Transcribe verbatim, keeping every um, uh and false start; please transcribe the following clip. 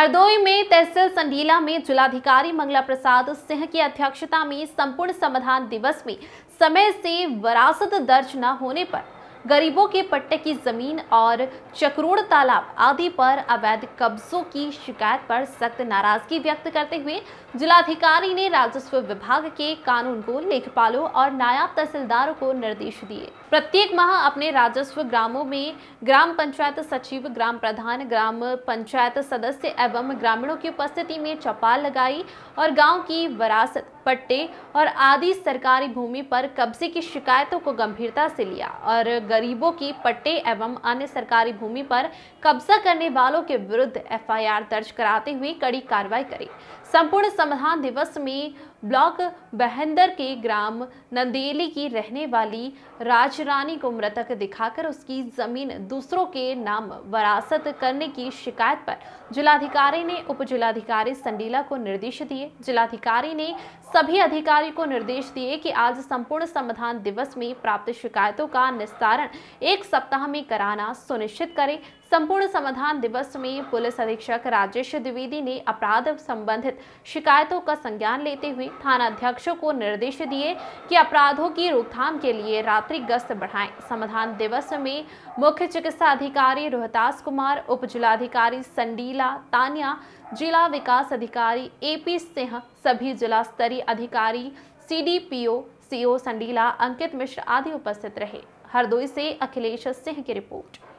हरदोई में तहसील संडीला में जिलाधिकारी मंगला प्रसाद सिंह की अध्यक्षता में संपूर्ण समाधान दिवस में समय से वरासत दर्ज न होने पर गरीबों के पट्टे की जमीन और चकरोड़ तालाब आदि पर अवैध कब्जों की शिकायत पर सख्त नाराजगी व्यक्त करते हुए जिलाधिकारी ने राजस्व विभाग के कानून को लेखपालों और नायब तहसीलदारों को निर्देश दिए प्रत्येक माह अपने राजस्व ग्रामों में ग्राम पंचायत सचिव, ग्राम प्रधान, ग्राम पंचायत सदस्य एवं ग्रामीणों की उपस्थिति में चौपाल लगाई और गाँव की विरासत, पट्टे और आदि सरकारी भूमि पर कब्जे की शिकायतों को गंभीरता से लिया और गरीबों की पट्टे एवं अन्य सरकारी भूमि पर कब्जा करने वालों के विरुद्ध एफ आई आर दर्ज कराते हुए कड़ी कार्रवाई करी। संपूर्ण समाधान दिवस में ब्लॉक बहेंदर के ग्राम नंदेली की रहने वाली राजरानी को मृतक दिखाकर उसकी जमीन दूसरों के नाम वरासत करने की शिकायत पर जिलाधिकारी ने उप जिलाधिकारी संडीला को निर्देश दिए। जिलाधिकारी ने सभी अधिकारी को निर्देश दिए कि आज संपूर्ण समाधान दिवस में प्राप्त शिकायतों का निस्तारण एक सप्ताह में कराना सुनिश्चित करें। संपूर्ण समाधान दिवस में पुलिस अधीक्षक राजेश द्विवेदी ने अपराध संबंधित शिकायतों का संज्ञान लेते हुए थाना अध्यक्षों को निर्देश दिए कि अपराधों की रोकथाम के लिए रात्रि गश्त बढ़ाएं। समाधान दिवस में मुख्य चिकित्सा अधिकारी रोहतास कुमार, उप जिलाधिकारी संडीला तानिया, जिला विकास अधिकारी एपी सिंह, सभी जिला स्तरीय अधिकारी C D P O, C O Sandila Ankit Mishra आदि उपस्थित रहे। हरदोई से अखिलेश सिंह की रिपोर्ट।